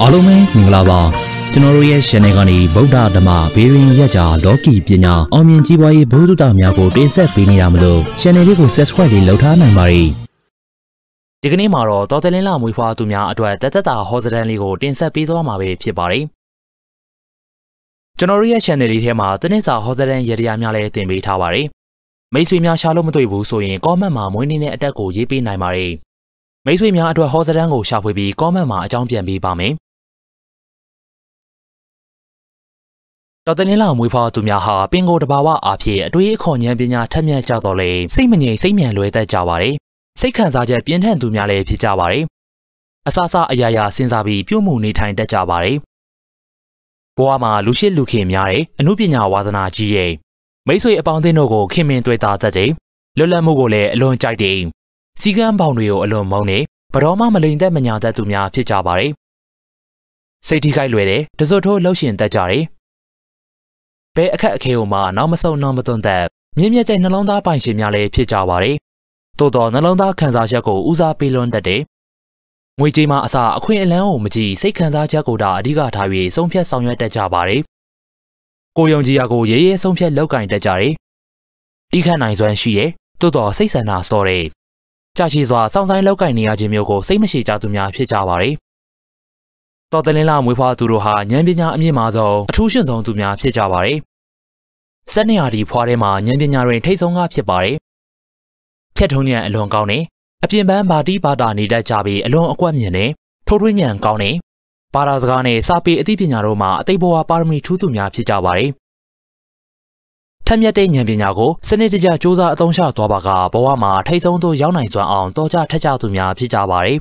阿龙们，你来吧！今朝夜深那个呢，不打的嘛，别人也家老几别人，我们几位不都打面过，真是别人那么多，现在这个社会里老太难买。这个呢嘛咯，到这里啦，梅花对面阿对，这打好在那个真是别多嘛被批巴哩。 ကျွန်တော်တို့ရဲ့ channel လေးထဲမှာတင်းစာဟောစတဲ့ရတရားများလည်းတင်ပေးထားပါတယ်။မိတ်ဆွေများရှာလို့မတွေ့ဘူးဆိုရင် comment မှာမွေးနေ့နဲ့အတက်ကိုရေးပေးနိုင်ပါတယ်။မိတ်ဆွေများအတွက်ဟောစတဲ့ကိုရှာဖွေပြီး comment မှာအကြောင်းပြန်ပေးပါမယ်။တော်တင်းလာမွေးဖွားသူများဟာပင်ကိုယ်တဘာဝအဖြစ်အတွေးအခေါ်ဉာဏ်ပညာထက်မြက်ကြတော့လေစိတ်မငြိမ်စိတ်မြန်လွယ်တတ်ကြပါတယ်။စိတ်ခံစားချက်ပြင်းထန်သူများလည်းဖြစ်ကြပါတယ်။အစအစအရာရာစဉ်းစားပြီးပြုမှုနေထိုင်တတ်ကြပါတယ်။ ဘဝမှာလူရှိလူခင်များတဲ့အမှုပညာဝါသနာကြီးရဲ့မိတ်ဆွေအပေါင်းအသင်းတို့ကိုခင်မင်တွေ့တာတတ်တယ်လွတ်လပ်မှုကိုလည်းအလွန်ကြိုက်တယ်စီကံပေါင်းတွေကိုအလွန်မုန်းတယ်ဘတော်မှမလိမ်သက်မညာတတ်သူများဖြစ်ကြပါတယ်စိတ်ထိခိုက်လွယ်တယ်တစွတ်ထိုးလှုပ်ရှင်တတ်ကြတယ်ဘဲအခက်အခဲတို့မှာနောက်မဆုံနောက်မသွန်သက်မြင့်မြတ်တဲ့နှလုံးသားပိုင်ရှင်များလည်းဖြစ်ကြပါတယ်သို့တော့နှလုံးသားခံစားချက်ကိုဦးစားပေးလွန်းတတ်တယ် ငွေကြေးမှာအစားအခွင့်အလမ်းကိုမကြည့်စိတ်ခံစားချက်ကိုတာအဓိကထား၍ဆုံးဖြတ်ဆောင်ရွက်တတ်ကြပါတယ်။ကိုယုံကြည်ရာကိုရဲရဲဆုံးဖြတ်လုပ်ကိုင်တတ်ကြတယ်။တီးခတ်နိုင်စွမ်းရှိရဲ့သို့တော်စိတ်ဆန္ဒစောတယ်။ကြာရှည်စွာစောင့်ဆိုင်လုပ်ကိုင်နေရခြင်းမျိုးကိုစိတ်မရှိကြသူများဖြစ်ကြပါတယ်။တော်တလင်းလာမွေးဖွားသူတို့ဟာဉာဏ်ပညာအမြင့်မားဆုံးအထူးရှင်ဆုံးသူများဖြစ်ကြပါတယ်။စက်နေရာဒီဖွားထဲမှာဉာဏ်ပညာတွင်ထိပ်ဆုံးကဖြစ်ပါတယ်။ဖြတ်ထုံးဉာဏ်အလွန်ကောင်းတယ် အပြင်ပန်းဘာတီဘာတာနေတတ်ကြပြီးအလွန်အကွက်မြင်တယ်ထိုးထွင်းညံကောင်းတယ်ဘာသာစကားနဲ့စာပေအသိပညာတို့မှာအသိဘဝပါရမီထူးသူများဖြစ်ကြပါတယ်ထက်မြက်တဲ့ဉာဏ်ပညာကိုစနစ်တကျစူးစမ်းအသုံးချသွားပါကဘဝမှာထိတ်ဆုံးသို့ရောက်နိုင်စွမ်းအောင်တော်ကြထက်ကြသူများဖြစ်ကြပါတယ်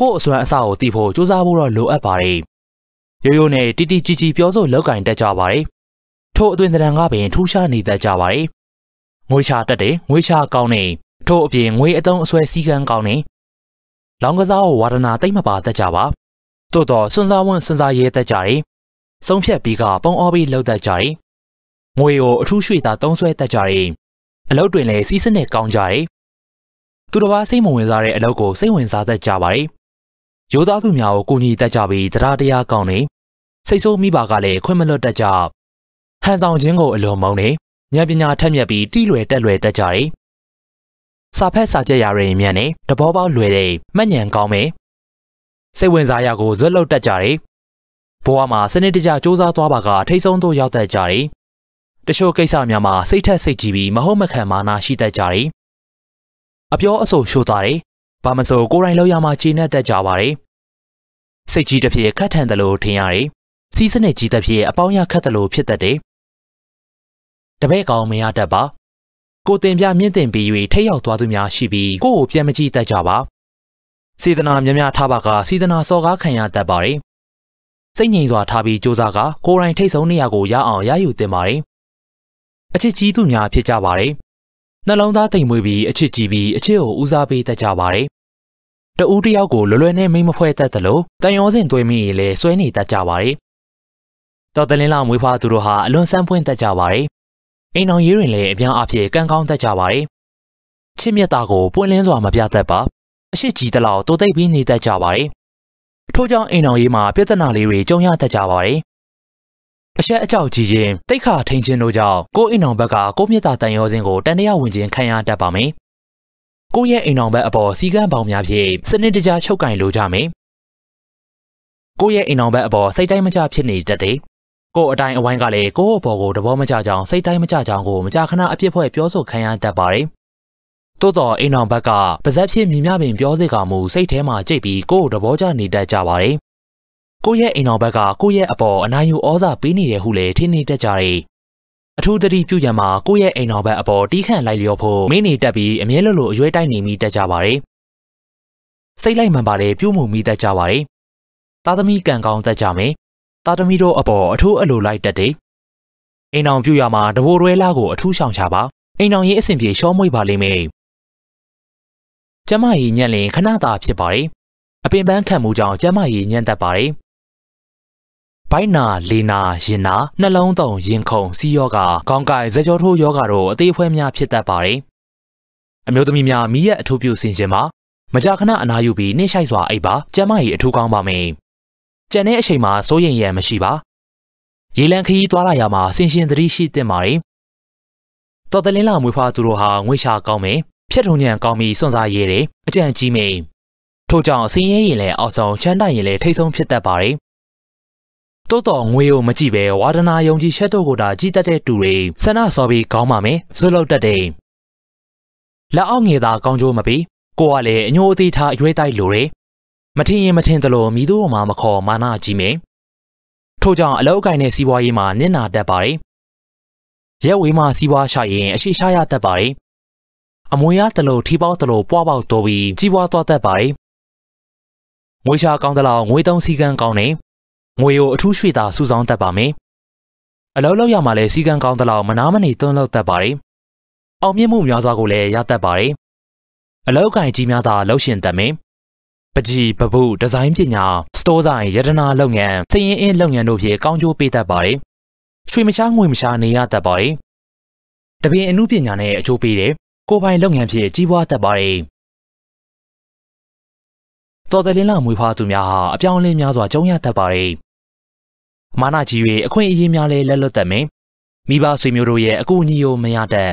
ကို့အစွမ်းအစကိုသိဖို့စူးစမ်းဖို့တော့လိုအပ်ပါတယ်ရိုးရိုးနဲ့တီတီကြီးကြီးပြောဆိုလောက်ကင်တတ်ကြပါတယ်ထို့အသွင်သဏ္ဍာန်ကပင်ထူးခြားနေတတ်ကြပါတယ်ငွေချတတ်တယ်ငွေချကောင်းတယ် ထို့အပြင်ငွေအတုံးအဆွဲစီကံကောင်းနေလောင်ကစားကိုဝါဒနာတိတ်မပါတတ်ကြပါသို့တော့စွန်းစားဝန်စွန်းစားရဲတတ်ကြတယ်ဆုံးဖြတ်ပြီးကပုံအောပြီးလှုပ်တတ်ကြတယ်ငွေကိုအထူးရွှေသာတုံးဆွဲတတ်ကြတယ်အလုပ်တွင်လည်းစီးစနစ်ကောင်းကြတယ်သူတစ်ပါးစိတ်မဝင်စားတဲ့အလုပ်ကိုစိတ်ဝင်စားတတ်ကြပါတယ်ရိုးသားသူများကိုကူညီတတ်ကြပြီးတရားတရားကောင်းနေစိတ်ဆိုးမိပါကလည်းခွင့်မလွတ်တတ်ကြဟန်ဆောင်ခြင်းကိုအလွန်မုန်းနေဉာဏ်ပညာထက်မြက်ပြီးတီးလွယ်တက်လွယ်တတ်ကြတယ် စာဖက်စာကြက်ရာတွေမြန်နေတဘောပေါက်လွယ်တဲ့မှတ်ဉဏ်ကောင်းမယ်စိတ်ဝင်စားရာကိုဇွတ်လုတ်တတ်ကြတယ်ဘဝမှာစနစ်တကျစူးစမ်းသွားပါကထိတ်ဆုံးသို့ရောက်တတ်ကြတယ်တချို့ကိစ္စများမှာစိတ်ထက်စိတ်ကြီးပြီးမဟုတ်မခံမာနာရှိတတ်ကြတယ်အပြောအဆိုရှို့သွားတယ်ဘာမဆိုကိုယ်တိုင်လောက်ရမှခြေနဲ့တတ်ကြပါတယ်စိတ်ကြီးတစ်ဖြစ်ခက်ထန်တယ်လို့ထင်ရတယ်စီးစနစ်ကြီးတစ်ဖြစ်အပေါင်းရခက်တယ်လို့ဖြစ်တတ်တယ်တပည့်ကောင်မရတတ်ပါ ကိုတင်ပြမြင့်တင်ပြီး၍ထိရောက်သွားသူများရှိပြီးကိုကိုပြန်မကြည့်တတ်ကြပါစေတနာများများထားပါကစေတနာစော်ကားခံရတတ်ပါတယ်စိတ်ငြိမ်စွာထားပြီးစူးစမ်းကကိုယ်တိုင်ထိတ်ဆုံးနေရာကိုရအောင်ရယူတင်ပါတယ်အချစ်ကြီးသူများဖြစ်ကြပါတယ်နှလုံးသားတိမ်မွေးပြီးအချစ်ကြီးပြီးအချစ်ကိုဦးစားပေးတတ်ကြပါတယ်တဦးတယောက်ကိုလွယ်လွယ်နဲ့မိမဖွဲ့တတ်သလိုတန်ရောစင်သွေးမိရင်လည်းဆွဲနေတတ်ကြပါတယ်တော်တလင်းလာမွေးဖွားသူတို့ဟာအလွန်စမ်းပွင့်တတ်ကြပါတယ် အိမ်အောင်ရေးတွင်လည်းအများအပြားကံကောင်းတတ်ကြပါတယ်။ချစ်မြတ်တာကိုပွင့်လင်းစွာမပြတတ်ပါ။အရှိကြီးတလောက်တိုးတိတ်ပြီးနေတတ်ကြပါတယ်။ထို့ကြောင့်အိမ်အောင်ရေးမှာပြဿနာလေးတွေကြုံရတတ်ကြပါတယ်။အရှက်အကြောက်ကြီးခြင်းတိတ်ခါထိန်ခြင်းတို့ကြောင့်ကိုအိမ်အောင်ဘက်ကကိုမြတ်တာတန်ရောစင်ကိုတန်တရားဝင်ခြင်းခံရတတ်ပါမယ်။ကိုရဲ့အိမ်အောင်ဘက်အပေါ်စီကံပေါင်းများဖြင့်စနစ်တကျချုပ်ကင်လိုကြမယ်။ကိုရဲ့အိမ်အောင်ဘက်အပေါ်စိတ်တိုင်းမကျဖြစ်နေတတ်တယ်။ ကိုအတိုင်းအဝိုင်းကလည်းကိုအပေါ်ကိုတဘောမကြကြောင်စိတ်တိုင်းမကြကြောင်ကိုမကြခဏအပြစ်ဖွဲ့ပြောဆိုခံရတတ်ပါတယ်။သို့တော့အိမ်အောင်ဘက်ကပါဇက်ဖြစ်မြင်များပင်ပြောစေကမူစိတ်ထဲမှာကြိတ်ပြီးကိုတဘောကြနေတတ်ကြပါတယ်။ကိုရဲ့အိမ်အောင်ဘက်ကကိုရဲ့အပေါ်အနိုင်ယူဩဇာပေးနေတယ်ဟုလည်းထင်နေတတ်ကြတယ်။အထူးသတိပြုရန်မှာကိုရဲ့အိမ်အောင်ဘက်အပေါ်တီးခန့်လိုက်လျော့ဖို့မင်းနေတတ်ပြီးအမြဲလိုလိုအရွယ်တိုင်းနေမိတတ်ကြပါတယ်။စိတ်လိုက်မှန်ပါတယ်ပြုမှုမိတတ်ကြပါတယ်။သားသမီးကံကောင်းတတ်ကြမယ်။ သားသမီးတို့အပေါ်အထူးအလိုလိုက်တတ်တယ်။အိမ်အောင်ပြူရမှာတဘိုးရဲလာကိုအထူးရှောင်ချပါ။အိမ်အောင်ရေးအဆင်ပြေရှောမွေ့ပါလိမ့်မယ်။ကျမကြီးညံ့လင်ခဏသာဖြစ်ပါလေ။အပင်ပန်းခံမှုကြောင့်ကျမကြီးညံ့တတ်ပါလေ။ဘိုင်းနာလေနာရင်နာနှလုံးသုံးရင်ခုန်စီးယောဂါခေါင်းကိုက်ဇက်ကြောထိုးယောဂါတို့အသေးအဖွဲများဖြစ်တတ်ပါလေ။အမျိုးသမီးများမိရဲ့အထူးပြုဆင်ခြင်းမှာမကြခဏအနာယူပြီးနှိမ့်ဆိုင်စွာအိပ်ပါကျမကြီးအထူးကောင်းပါမယ်။ ကျန်တဲ့အချိန်မှာစိုးရိမ်ရန်မရှိပါ။ရေလံခရီးသွားလာရမှာစင်ရှင်သတိရှိသင့်ပါတယ်။တော်တလင်းလာမွေးဖွားသူတို့ဟာငွေရှာကောင်းမယ်။ဖြတ်ထုံညံကောင်းပြီးစွန့်စားရဲတယ်။အကြံကြီးမယ်။ထို့ကြောင့်စင်ရဲရင်လည်းအောက်ဆုံးချမ်းသာရင်လည်းထိတ်ဆုံးဖြစ်တတ်ပါတယ်။တိုးတော်ငွေကိုမကြည့်ပဲဝါဒနာယုံကြည်ချက်တို့ကိုသာကြည်တတ်တဲ့သူတွေဆန္ဒစော်ပြီးကောင်းပါမယ်။ဇွတ်လောက်တတ်တယ်။လက်အောက်ငယ်သာကောင်းကျိုးမပေး။ကိုကလည်းအညိုအသေးထားအရွယ်တိုက်လိုတယ်။မထင်ရင်မထင်သလိုမိသူ့မှာမခေါ်မာနာကြီးမယ်။ထို့ကြောင့်အလောက်ကိုင်းတဲ့စီးပွားရေးမှာနစ်နာတတ်ပါတယ်။ရဲဝေးမှာစီးပွားရှာရင်အရှိရှာရတတ်ပါတယ်။အမွေရသလိုထီပေါက်သလိုပွားပေါက်တိုးပြီးကြီးပွားသွားတတ်ပါတယ်။ငွေရှာကောင်းသလောက်ငွေတုံးစည်းကမ်းကောင်းတယ်။ငွေကိုအထူးရွှေ့သာစုဆောင်းတတ်ပါမယ်။အလောက်လောက်ရမှာလည်းစည်းကမ်းကောင်းသလောက်မနာမနေသွန်းလောက်တတ်ပါတယ်။အောင်မြင်မှုများစွာကိုလည်းရတတ်ပါတယ်။အလောက်ကိုင်းကြီးများသာလှုပ်ရှင်တတ်မယ်။ပကြီးပပုဒီဇိုင်းပညာစတိုးဆိုင်ရတနာလုပ်ငန်းစည်ရင်အင်းလုပ်ငန်းတို့ဖြင့်ကောင်းကျိုးပေးတတ်ပါတယ်။ရွှေမချားငွေမချားနေရတတ်ပါတယ်။တပင်အမှုပညာနဲ့အကျိုးပေးတယ်။ကိုပိုင်လုပ်ငန်းဖြင့်ကြီးပွားတတ်ပါတယ်။တော်တလင်းလာမွေးဖွားသူများဟာအပြောင်းအလဲများစွာကြုံရတတ်ပါတယ်။မာနကြီး၍အခွင့်အရေးများလည်းလက်လွတ်တတ်မယ်။မိဘဆွေမျိုးတို့ရဲ့အကူအညီကိုမရတတ်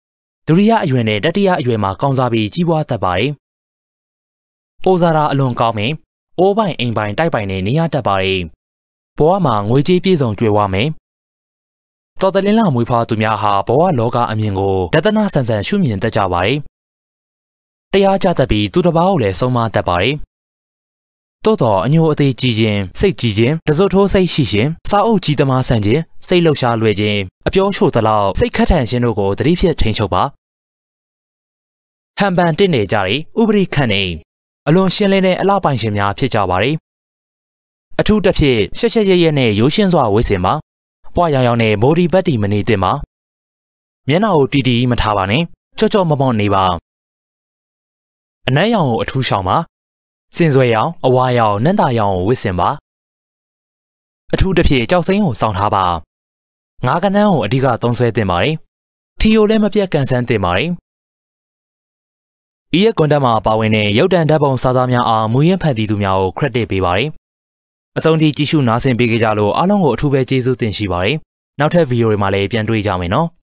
။ဒုတိယအရွယ်နဲ့တတိယအရွယ်မှာကောင်းစားပြီးကြီးပွားတတ်ပါတယ်။အိုဇာရာအလွန်ကောင်းမယ်။အိုးပိုင်အိမ်ပိုင်တိုက်ပိုင်နဲ့နေရတတ်ပါလေ။ဘဝမှာငွေကြေးပြည့်စုံကြွယ်ဝမယ်။တော်တလင်းလာမွေးဖွားသူများဟာဘဝလောကအမြင်ကိုဒသနာဆန်ဆန်ရှုမြင်တတ်ကြပါလေ။တရားကြတတ်ပြီးသူတစ်ပါးကိုလည်းဆုံးမတတ်ပါလေ။သို့တော်အညိုအသေးကြီးခြင်း၊စိတ်ကြီးခြင်း၊တစုတ်ထိုးစိတ်ရှိခြင်း၊စာအုပ်ကြီးသမားဆန်ခြင်း၊စိတ်လှုပ်ရှားလွယ်ခြင်း၊အပြောရှို့သလောက်စိတ်ခတ်ထန်ခြင်းတို့ကိုသတိဖြင့်ထိန်းချုပ်ပါ။ဟန်ပန်တင့်နေကြတယ်ဥပရိခန့်နေအလွန်ရှင်းလင်းတဲ့အလှပိုင်ရှင်များဖြစ်ကြပါတယ်။အထူးသဖြင့်ရှက်ရှက်ရဲရဲနဲ့ရိုးရှင်းစွာဝေးစင်ပါ။ပွားရောင်ရောင်နဲ့မိုဒီပတ်တီမနေသင့်ပါ။မျက်နှာကိုတီတီမထားပါနဲ့။ကြော့ကြော့မမော့နေပါ။အနံ့ရောင်ကိုအထူးရှောင်ပါ။စင်စွဲရောင်အဝါရောင်နံ့သာရောင်ကိုဝေးစင်ပါ။အထူးသဖြင့်ကြောက်စိမ်းကိုစောင့်ထားပါ။ငါးကနန်းကိုအဓိကသုံးဆွဲသင့်ပါတယ်။ထီယိုလည်းမပြတ်ကန်ဆန်းသင့်ပါတယ်။ဤရဲ့ကွန်တက်မှာပါဝင်တဲ့ရုပ်တံဓာတ်ပုံစာသားများအားမူရင်းဖန်တီးသူများကို credit ပေးပါတယ်။အဆုံးထိကြည့်ရှုနားဆင်ပေးကြလို့အားလုံးကိုအထူးပဲကျေးဇူးတင်ရှိပါတယ်။နောက်ထပ် video တွေမှာလည်းပြန်တွေ့ကြမယ်နော်။